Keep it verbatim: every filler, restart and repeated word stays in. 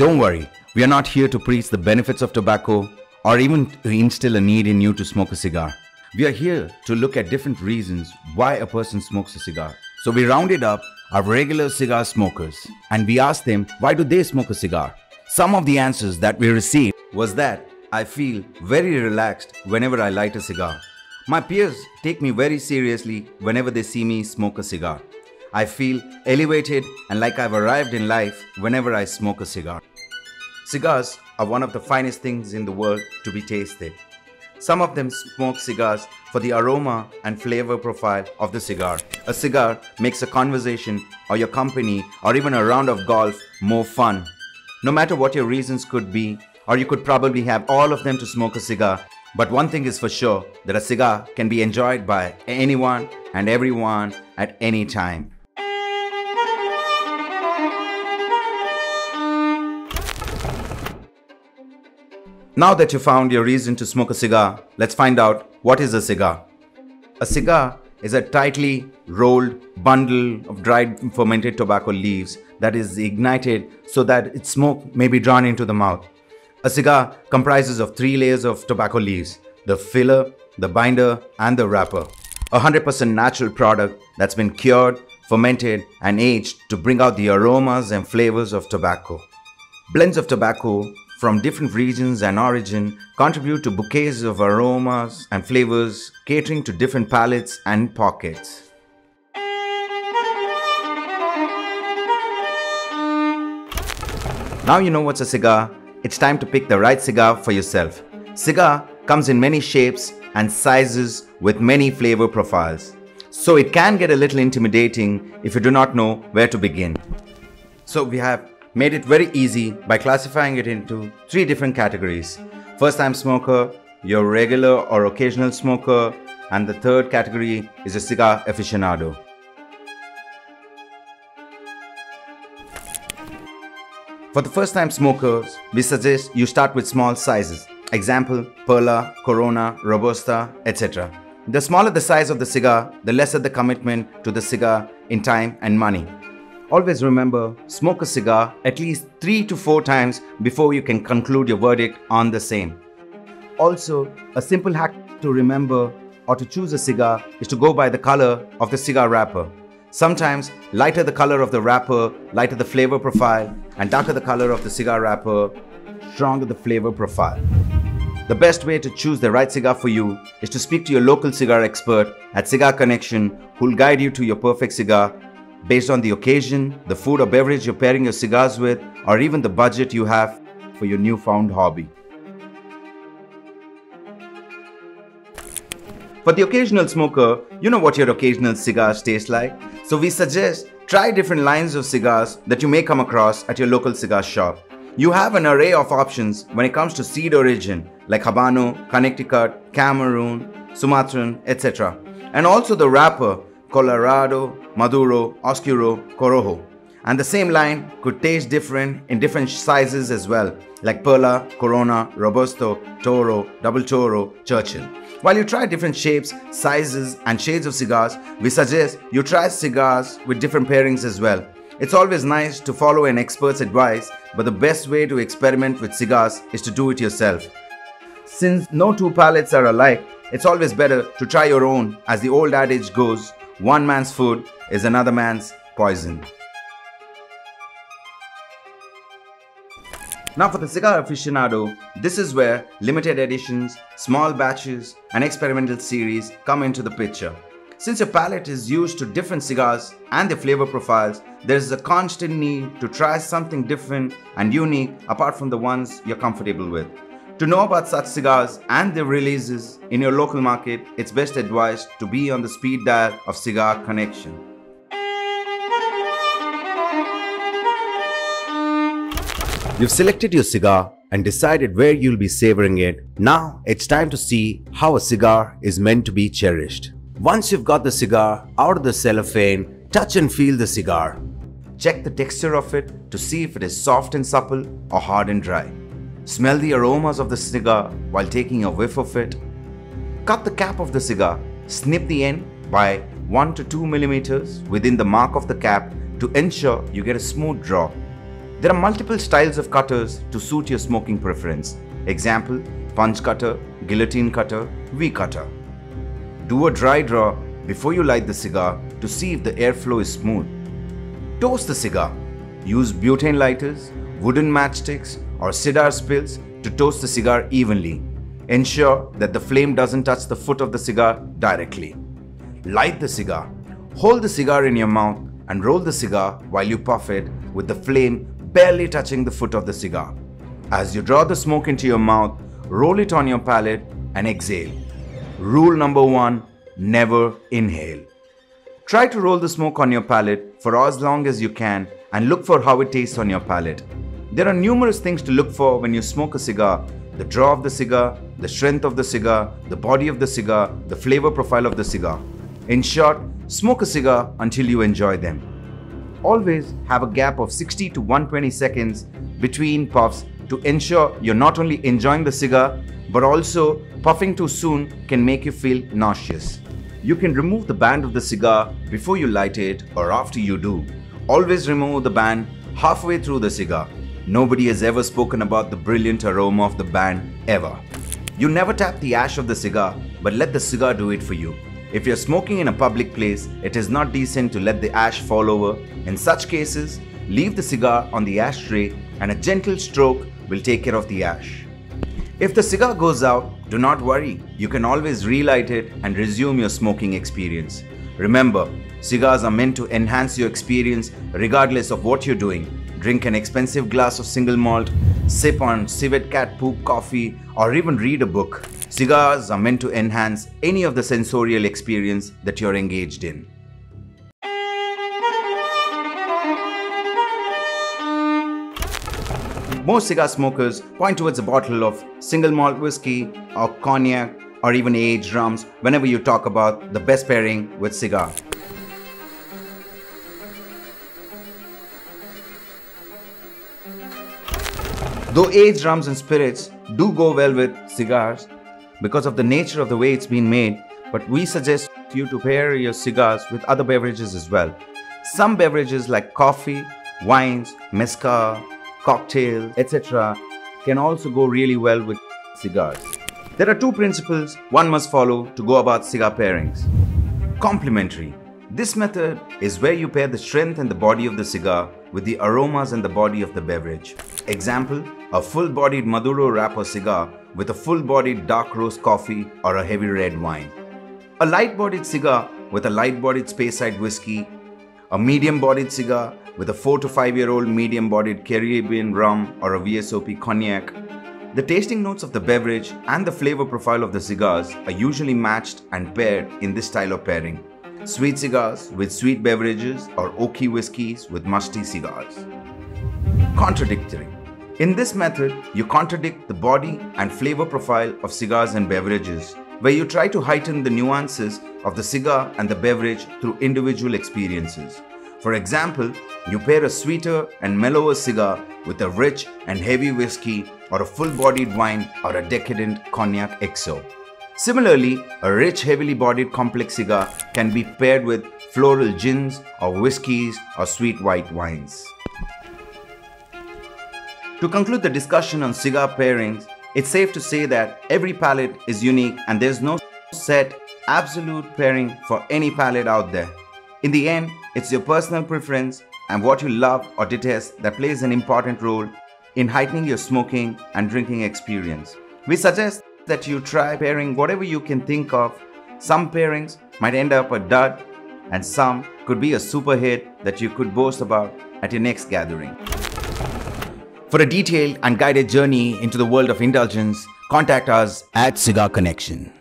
Don't worry, we are not here to preach the benefits of tobacco or even to instill a need in you to smoke a cigar. We are here to look at different reasons why a person smokes a cigar. So we rounded up our regular cigar smokers and we asked them, why do they smoke a cigar? Some of the answers that we received was that I feel very relaxed whenever I light a cigar. My peers take me very seriously whenever they see me smoke a cigar. I feel elevated and like I've arrived in life whenever I smoke a cigar. Cigars are one of the finest things in the world to be tasted. Some of them smoke cigars for the aroma and flavor profile of the cigar. A cigar makes a conversation or your company or even a round of golf more fun. No matter what your reasons could be, or you could probably have all of them to smoke a cigar, but one thing is for sure, that a cigar can be enjoyed by anyone and everyone at any time. Now that you found your reason to smoke a cigar, let's find out what is a cigar. A cigar is a tightly rolled bundle of dried fermented tobacco leaves that is ignited so that its smoke may be drawn into the mouth. A cigar comprises of three layers of tobacco leaves, the filler, the binder and the wrapper. A one hundred percent natural product that's been cured, fermented and aged to bring out the aromas and flavors of tobacco. Blends of tobacco from different regions and origin contribute to bouquets of aromas and flavors catering to different palates and pockets. Now you know what's a cigar, it's time to pick the right cigar for yourself. Cigar comes in many shapes and sizes with many flavor profiles. So it can get a little intimidating if you do not know where to begin. So we have made it very easy by classifying it into three different categories. First time smoker, your regular or occasional smoker, and the third category is a cigar aficionado. For the first time smokers, we suggest you start with small sizes. Example, Perla, Corona, Robusta, et cetera. The smaller the size of the cigar, the lesser the commitment to the cigar in time and money. Always remember, smoke a cigar at least three to four times before you can conclude your verdict on the same. Also, a simple hack to remember or to choose a cigar is to go by the color of the cigar wrapper. Sometimes, lighter the color of the wrapper, lighter the flavor profile, and darker the color of the cigar wrapper, stronger the flavor profile. The best way to choose the right cigar for you is to speak to your local cigar expert at Cigar Connection, who'll guide you to your perfect cigar based on the occasion, the food or beverage you're pairing your cigars with, or even the budget you have for your newfound hobby. For the occasional smoker, you know what your occasional cigars taste like. So we suggest try different lines of cigars that you may come across at your local cigar shop. You have an array of options when it comes to seed origin like Habano, Connecticut, Cameroon, Sumatran, et cetera. And also the wrapper, Colorado, Maduro, Oscuro, Corojo. And the same line could taste different in different sizes as well, like Perla, Corona, Robusto, Toro, Double Toro, Churchill. While you try different shapes, sizes and shades of cigars, we suggest you try cigars with different pairings as well. It's always nice to follow an expert's advice, but the best way to experiment with cigars is to do it yourself. Since no two palates are alike, it's always better to try your own, as the old adage goes, one man's food is another man's poison. Now for the cigar aficionado, this is where limited editions, small batches and experimental series come into the picture. Since your palate is used to different cigars and their flavor profiles, there is a constant need to try something different and unique apart from the ones you're comfortable with. To know about such cigars and their releases in your local market, it's best advised to be on the speed dial of Cigar Connection. You've selected your cigar and decided where you'll be savoring it. Now it's time to see how a cigar is meant to be cherished. Once you've got the cigar out of the cellophane, touch and feel the cigar. Check the texture of it to see if it is soft and supple or hard and dry. Smell the aromas of the cigar while taking a whiff of it. Cut the cap of the cigar, snip the end by one to two millimeters within the mark of the cap to ensure you get a smooth draw. There are multiple styles of cutters to suit your smoking preference. Example, punch cutter, guillotine cutter, V-cutter. Do a dry draw before you light the cigar to see if the airflow is smooth. Toast the cigar. Use butane lighters, wooden matchsticks or cedar spills to toast the cigar evenly. Ensure that the flame doesn't touch the foot of the cigar directly. Light the cigar. Hold the cigar in your mouth and roll the cigar while you puff it with the flame barely touching the foot of the cigar. As you draw the smoke into your mouth, roll it on your palate and exhale. Rule number one, never inhale. Try to roll the smoke on your palate for as long as you can and look for how it tastes on your palate. There are numerous things to look for when you smoke a cigar: the draw of the cigar, the strength of the cigar, the body of the cigar, the flavor profile of the cigar. In short, smoke a cigar until you enjoy them. Always have a gap of sixty to one hundred twenty seconds between puffs to ensure you're not only enjoying the cigar, but also puffing too soon can make you feel nauseous. You can remove the band of the cigar before you light it or after you do. Always remove the band halfway through the cigar. Nobody has ever spoken about the brilliant aroma of the band ever. You never tap the ash of the cigar, but let the cigar do it for you. If you're smoking in a public place, it is not decent to let the ash fall over. In such cases, leave the cigar on the ashtray and a gentle stroke will take care of the ash. If the cigar goes out, do not worry. You can always relight it and resume your smoking experience. Remember, cigars are meant to enhance your experience regardless of what you're doing. Drink an expensive glass of single malt, sip on civet cat poop coffee, or even read a book. Cigars are meant to enhance any of the sensorial experience that you're engaged in. Most cigar smokers point towards a bottle of single malt whiskey or cognac or even aged rums whenever you talk about the best pairing with cigar. Though aged rums and spirits do go well with cigars because of the nature of the way it's been made, but we suggest you to pair your cigars with other beverages as well. Some beverages like coffee, wines, mezcal, cocktails, et cetera can also go really well with cigars. There are two principles one must follow to go about cigar pairings. Complementary. This method is where you pair the strength and the body of the cigar with the aromas and the body of the beverage. Example, a full-bodied Maduro wrapper cigar with a full-bodied dark roast coffee or a heavy red wine. A light-bodied cigar with a light-bodied Speyside whiskey. A medium-bodied cigar with a four to five year old medium-bodied Caribbean rum or a V S O P cognac. The tasting notes of the beverage and the flavor profile of the cigars are usually matched and paired in this style of pairing. Sweet cigars with sweet beverages or oaky whiskies with musty cigars. Contradictory. In this method, you contradict the body and flavor profile of cigars and beverages, where you try to heighten the nuances of the cigar and the beverage through individual experiences. For example, you pair a sweeter and mellower cigar with a rich and heavy whiskey or a full-bodied wine or a decadent cognac X O. Similarly, a rich, heavily bodied complex cigar can be paired with floral gins or whiskies or sweet white wines. To conclude the discussion on cigar pairings, it's safe to say that every palate is unique and there's no set, absolute pairing for any palate out there. In the end, it's your personal preference and what you love or detest that plays an important role in heightening your smoking and drinking experience. We suggest that you try pairing whatever you can think of. Some pairings might end up a dud and some could be a super hit that you could boast about at your next gathering. For a detailed and guided journey into the world of indulgence, contact us at Cigar Connection.